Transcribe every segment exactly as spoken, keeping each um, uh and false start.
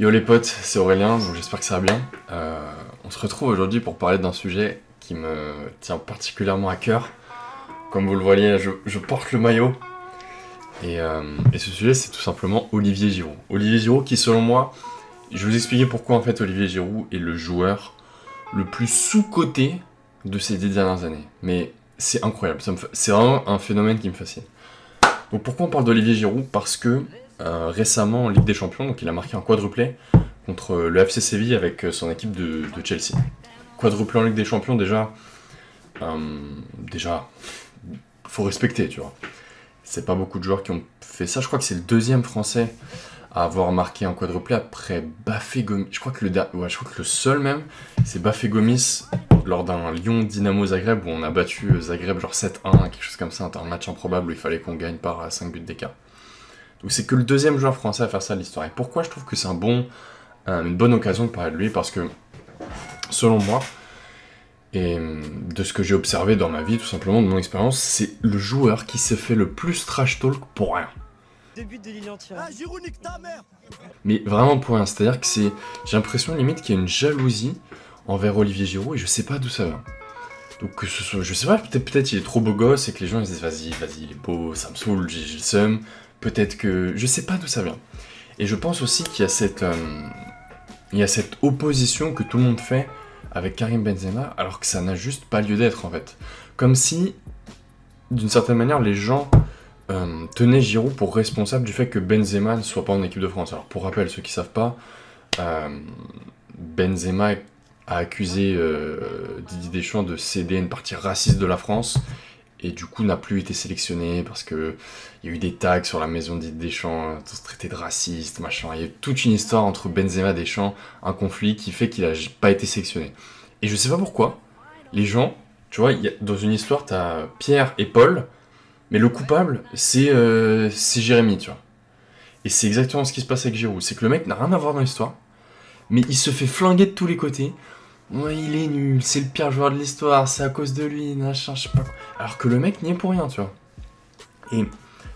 Yo les potes, c'est Aurélien, j'espère que ça va bien. Euh, on se retrouve aujourd'hui pour parler d'un sujet qui me tient particulièrement à cœur. Comme vous le voyez, je, je porte le maillot. Et, euh, et ce sujet, c'est tout simplement Olivier Giroud. Olivier Giroud qui, selon moi, je vais vous expliquer pourquoi en fait Olivier Giroud est le joueur le plus sous-coté de ces dix dernières années. Mais c'est incroyable, c'est vraiment un phénomène qui me fascine. Donc pourquoi on parle d'Olivier Giroud? Parce que Euh, récemment en Ligue des Champions, donc il a marqué un quadruplé contre le F C Séville avec son équipe de, de Chelsea. Quadruplé en Ligue des Champions, déjà, euh, déjà, faut respecter, tu vois. C'est pas beaucoup de joueurs qui ont fait ça. Je crois que c'est le deuxième Français à avoir marqué un quadruplé après Bafé Gomis. Je crois que le, ouais, je crois que le seul même, c'est Bafé Gomis lors d'un Lyon Dynamo Zagreb où on a battu Zagreb genre sept un, quelque chose comme ça, un match improbable où il fallait qu'on gagne par cinq buts d'écart. Donc c'est que le deuxième joueur français à faire ça de l'histoire. Et pourquoi je trouve que c'est un bon, une bonne occasion de parler de lui? Parce que, selon moi, et de ce que j'ai observé dans ma vie, tout simplement, de mon expérience, c'est le joueur qui s'est fait le plus trash talk pour rien. Mais vraiment pour rien, c'est-à-dire que c'est, j'ai l'impression limite qu'il y a une jalousie envers Olivier Giroud et je sais pas d'où ça vient. Donc que ce soit, je sais pas, peut-être peut-être il est trop beau gosse et que les gens ils disent vas-y, vas-y, il est beau, ça me saoule, j'ai le seum. Peut-être que... je sais pas d'où ça vient. Et je pense aussi qu'il y a cette... Euh, il y a cette opposition que tout le monde fait avec Karim Benzema, alors que ça n'a juste pas lieu d'être, en fait. Comme si, d'une certaine manière, les gens euh, tenaient Giroud pour responsable du fait que Benzema ne soit pas en équipe de France. Alors, pour rappel, ceux qui savent pas, euh, Benzema a accusé euh, Didier Deschamps de céder une partie raciste de la France, et du coup n'a plus été sélectionné parce qu'il y a eu des tags sur la maison dite Deschamps, tout se traiter de raciste, machin. Il y a eu toute une histoire entre Benzema et Deschamps, un conflit qui fait qu'il n'a pas été sélectionné. Et je sais pas pourquoi, les gens, tu vois, y a, dans une histoire, t'as Pierre et Paul, mais le coupable, c'est euh, Jérémy, tu vois. Et c'est exactement ce qui se passe avec Giroud, c'est que le mec n'a rien à voir dans l'histoire, mais il se fait flinguer de tous les côtés. Ouais, il est nul, c'est le pire joueur de l'histoire, c'est à cause de lui, machin, je sais pas. Alors que le mec n'y est pour rien, tu vois. Et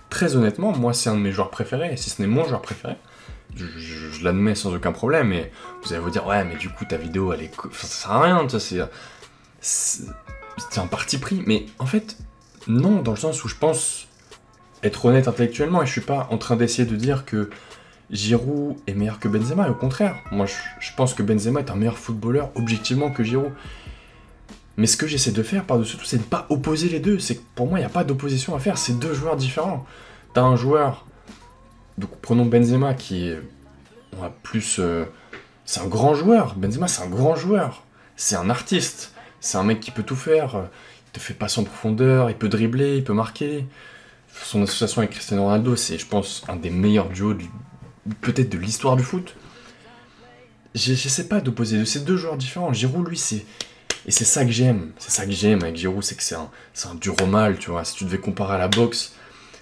très honnêtement, moi, c'est un de mes joueurs préférés, si ce n'est mon joueur préféré. Je, je, je l'admets sans aucun problème, et vous allez vous dire, ouais, mais du coup, ta vidéo, elle est... ça sert à rien, tu sais, c'est un parti pris. Mais en fait, non, dans le sens où je pense être honnête intellectuellement, et je suis pas en train d'essayer de dire que Giroud est meilleur que Benzema, et au contraire, moi je, je pense que Benzema est un meilleur footballeur objectivement que Giroud. Mais ce que j'essaie de faire par-dessus tout, c'est de ne pas opposer les deux. C'est que pour moi, il n'y a pas d'opposition à faire, c'est deux joueurs différents. T'as un joueur, donc prenons Benzema qui est on a plus. Euh, c'est un grand joueur, Benzema c'est un grand joueur, c'est un artiste, c'est un mec qui peut tout faire, il te fait passer en profondeur, il peut dribbler, il peut marquer. Son association avec Cristiano Ronaldo, c'est je pense un des meilleurs duos du. Peut-être de l'histoire du foot. Je, je sais pas d'opposer de ces deux joueurs différents. Giroud, lui, c'est... Et c'est ça que j'aime. C'est ça que j'aime avec Giroud, c'est que c'est un, un dur au mal, tu vois. Si tu devais comparer à la boxe,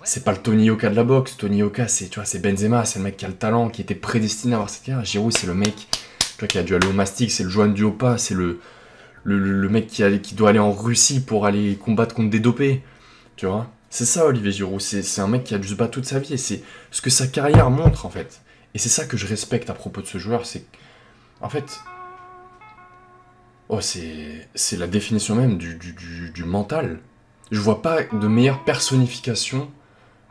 c'est pas le Tony Hoka de la boxe. Tony Hoka, c'est Benzema, c'est le mec qui a le talent, qui était prédestiné à avoir cette carrière. Giroud, c'est le mec tu vois, qui a dû aller au mastic, c'est le Juan Duopa, c'est le, le, le mec qui, a, qui doit aller en Russie pour aller combattre contre des dopés, tu vois. C'est ça Olivier Giroud, c'est un mec qui a dû se battre toute sa vie et c'est ce que sa carrière montre en fait. Et c'est ça que je respecte à propos de ce joueur, c'est en fait, oh, c'est la définition même du, du, du, du mental. Je vois pas de meilleure personnification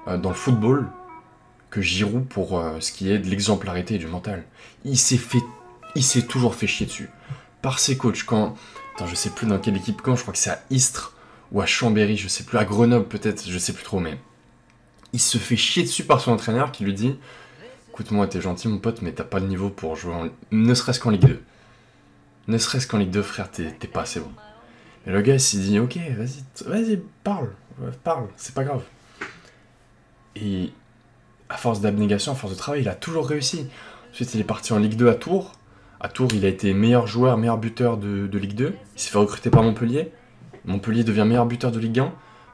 euh, dans le football que Giroud pour euh, ce qui est de l'exemplarité et du mental. Il s'est fait, il s'est toujours fait chier dessus par ses coachs quand, attends, je sais plus dans quelle équipe quand, je crois que c'est à Istres, ou à Chambéry, je sais plus, à Grenoble peut-être, je sais plus trop, mais il se fait chier dessus par son entraîneur qui lui dit « Écoute-moi, t'es gentil mon pote, mais t'as pas le niveau pour jouer en... ne serait-ce qu'en Ligue deux. Ne serait-ce qu'en Ligue deux, frère, t'es pas assez bon. » Et le gars, il s'est dit « Ok, vas-y, vas-y, parle, parle, c'est pas grave. » Et à force d'abnégation, à force de travail, il a toujours réussi. Ensuite, il est parti en Ligue deux à Tours. À Tours, il a été meilleur joueur, meilleur buteur de, de Ligue deux. Il s'est fait recruter par Montpellier. Montpellier devient meilleur buteur de Ligue un.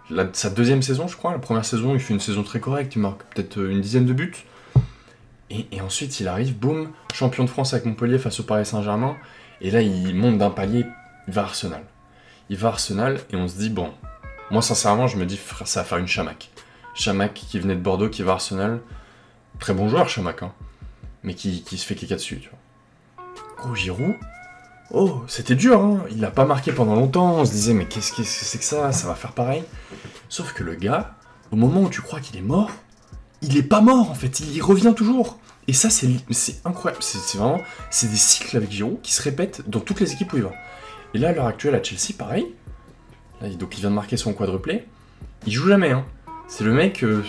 La, sa deuxième saison, je crois, la première saison, il fait une saison très correcte, il marque peut-être une dizaine de buts. Et, et ensuite, il arrive, boum, champion de France avec Montpellier face au Paris Saint-Germain. Et là, il monte d'un palier, il va à Arsenal. Il va à Arsenal et on se dit, bon, moi sincèrement, je me dis, ça va faire une Chamac. Chamac qui venait de Bordeaux, qui va à Arsenal. Très bon joueur, Chamac, hein. mais qui, qui se fait caca dessus, tu vois. Gros Giroud, oh, c'était dur, hein, il l'a pas marqué pendant longtemps, on se disait, mais qu'est-ce que c'est que ça, ça va faire pareil. Sauf que le gars, au moment où tu crois qu'il est mort, il est pas mort, en fait, il y revient toujours. Et ça, c'est incroyable, c'est vraiment, c'est des cycles avec Giroud qui se répètent dans toutes les équipes où il va. Et là, à l'heure actuelle, à Chelsea, pareil, là, donc il vient de marquer son quadruplé, il joue jamais, hein. C'est le mec, euh,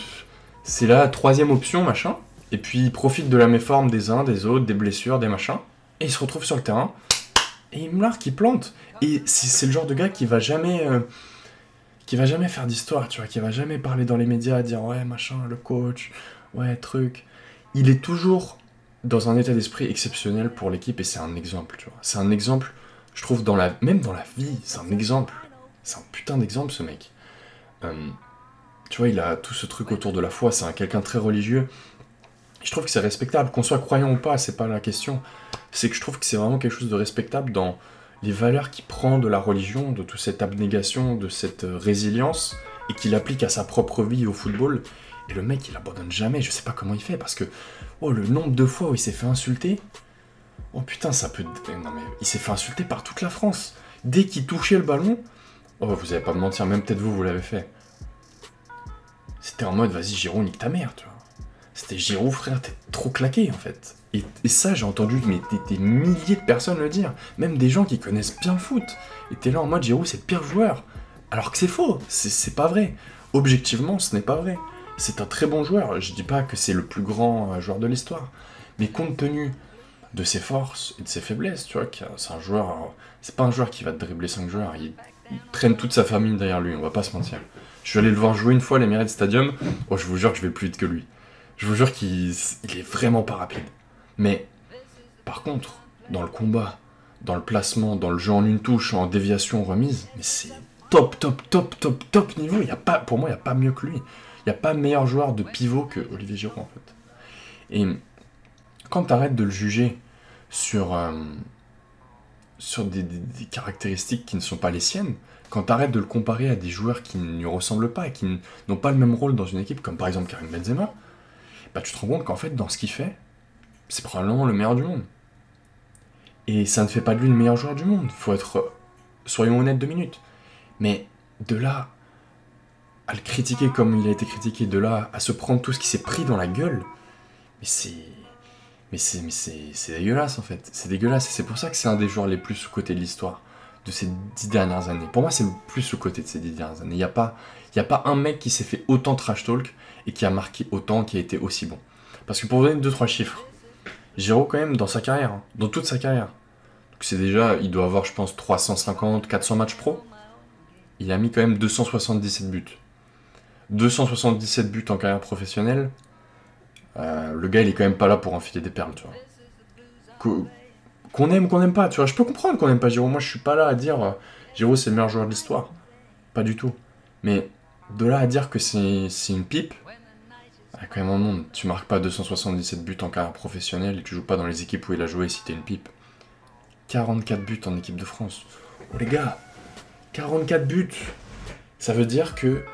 c'est la troisième option, machin, et puis il profite de la méforme des uns, des autres, des blessures, des machins, et il se retrouve sur le terrain, et il me largue, il plante. Et c'est le genre de gars qui va jamais... Euh, qui va jamais faire d'histoire, tu vois, qui va jamais parler dans les médias, dire ouais, machin, le coach, ouais, truc. Il est toujours dans un état d'esprit exceptionnel pour l'équipe, et c'est un exemple, tu vois. C'est un exemple, je trouve, dans la, même dans la vie, c'est un exemple. C'est un putain d'exemple, ce mec. Euh, tu vois, il a tout ce truc autour de la foi, c'est un quelqu'un très religieux. Je trouve que c'est respectable, qu'on soit croyant ou pas, c'est pas la question. C'est que je trouve que c'est vraiment quelque chose de respectable dans les valeurs qu'il prend de la religion, de toute cette abnégation, de cette résilience, et qu'il applique à sa propre vie au football. Et le mec, il abandonne jamais, je sais pas comment il fait, parce que, oh, le nombre de fois où il s'est fait insulter, oh putain, ça peut... Non mais, il s'est fait insulter par toute la France. Dès qu'il touchait le ballon, oh, vous allez pas me mentir, même peut-être vous, vous l'avez fait. C'était en mode, vas-y, Giroud, nique ta mère, tu vois. C'était Giroud, frère, t'es trop claqué, en fait. Et, et ça, j'ai entendu mais, des, des milliers de personnes le dire, même des gens qui connaissent bien le foot. Et t'es là en mode, Giroud, c'est le pire joueur. Alors que c'est faux, c'est pas vrai. Objectivement, ce n'est pas vrai. C'est un très bon joueur, je dis pas que c'est le plus grand joueur de l'histoire, mais compte tenu de ses forces et de ses faiblesses, tu vois, c'est un joueur, c'est pas un joueur qui va te dribbler cinq joueurs, il, il traîne toute sa famille derrière lui, on va pas se mentir. Je suis allé le voir jouer une fois à l'Emirates Stadium, oh je vous jure que je vais plus vite que lui. Je vous jure qu'il est vraiment pas rapide. Mais, par contre, dans le combat, dans le placement, dans le jeu en une touche, en déviation, remise, mais c'est top, top, top, top, top niveau, il y a pas, pour moi il n'y a pas mieux que lui. Il n'y a pas meilleur joueur de pivot que Olivier Giroud, en fait. Et quand tu arrêtes de le juger sur, euh, sur des, des, des caractéristiques qui ne sont pas les siennes, quand tu arrêtes de le comparer à des joueurs qui ne lui ressemblent pas et qui n'ont pas le même rôle dans une équipe, comme par exemple Karim Benzema, bah tu te rends compte qu'en fait, dans ce qu'il fait, c'est probablement le meilleur du monde. Et ça ne fait pas de lui le meilleur joueur du monde. Faut être, soyons honnêtes deux minutes. Mais de là... à le critiquer comme il a été critiqué, de là à se prendre tout ce qui s'est pris dans la gueule, mais c'est mais c'est mais c'est dégueulasse en fait, c'est dégueulasse, et c'est pour ça que c'est un des joueurs les plus sous-cotés de l'histoire de ces dix dernières années. Pour moi, c'est le plus sous-coté de ces dix dernières années. Il n'y a pas il y a pas un mec qui s'est fait autant trash talk et qui a marqué autant, qui a été aussi bon. Parce que pour vous donner deux trois chiffres, Giroud quand même dans sa carrière, hein, dans toute sa carrière, donc c'est déjà, il doit avoir je pense trois cent cinquante quatre cents matchs pro, il a mis quand même deux cent soixante-dix-sept buts. deux cent soixante-dix-sept buts en carrière professionnelle, euh, le gars il est quand même pas là pour enfiler des perles, tu vois. Qu'on aime, qu'on aime pas, tu vois, je peux comprendre qu'on aime pas Giroud, moi je suis pas là à dire euh, Giroud c'est le meilleur joueur de l'histoire, pas du tout, mais de là à dire que c'est une pipe, ah, quand même un monde, tu marques pas deux cent soixante-dix-sept buts en carrière professionnelle et tu joues pas dans les équipes où il a joué si t'es une pipe. quarante-quatre buts en équipe de France, oh les gars, quarante-quatre buts, ça veut dire que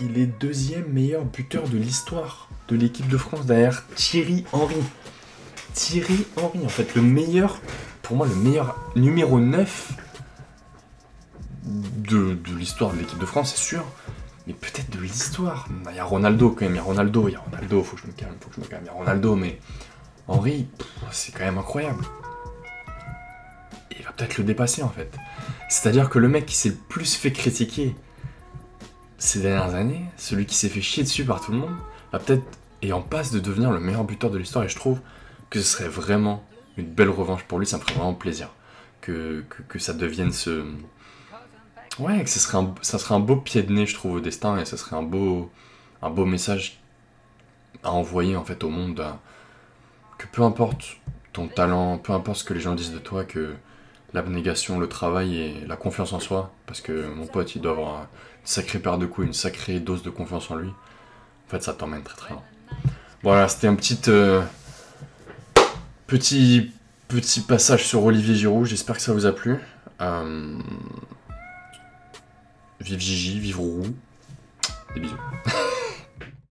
il est deuxième meilleur buteur de l'histoire de l'équipe de France derrière Thierry Henry. Thierry Henry, en fait, le meilleur, pour moi, le meilleur numéro neuf de, de l'histoire de l'équipe de France, c'est sûr, mais peut-être de l'histoire. Il y a Ronaldo quand même, il y a Ronaldo, il y a Ronaldo, faut que je me calme, faut que je me calme, il y a Ronaldo, mais Henry, c'est quand même incroyable. Et il va peut-être le dépasser, en fait. C'est-à-dire que le mec qui s'est le plus fait critiquer ces dernières années, celui qui s'est fait chier dessus par tout le monde, va peut-être et en passe de devenir le meilleur buteur de l'histoire, et je trouve que ce serait vraiment une belle revanche pour lui, ça me ferait vraiment plaisir que, que, que ça devienne ce... Ouais, que ce serait un, ça serait un beau pied de nez, je trouve, au destin, et ça serait un beau, un beau message à envoyer en fait au monde, à, que peu importe ton talent, peu importe ce que les gens disent de toi, que l'abnégation, le travail et la confiance en soi, parce que mon pote, il doit avoir une sacrée paire de couilles, une sacrée dose de confiance en lui. En fait, ça t'emmène très très loin. Voilà, c'était un petit, euh, petit petit passage sur Olivier Giroud. J'espère que ça vous a plu. Euh... Vive Gigi, vive Roux. Des bisous.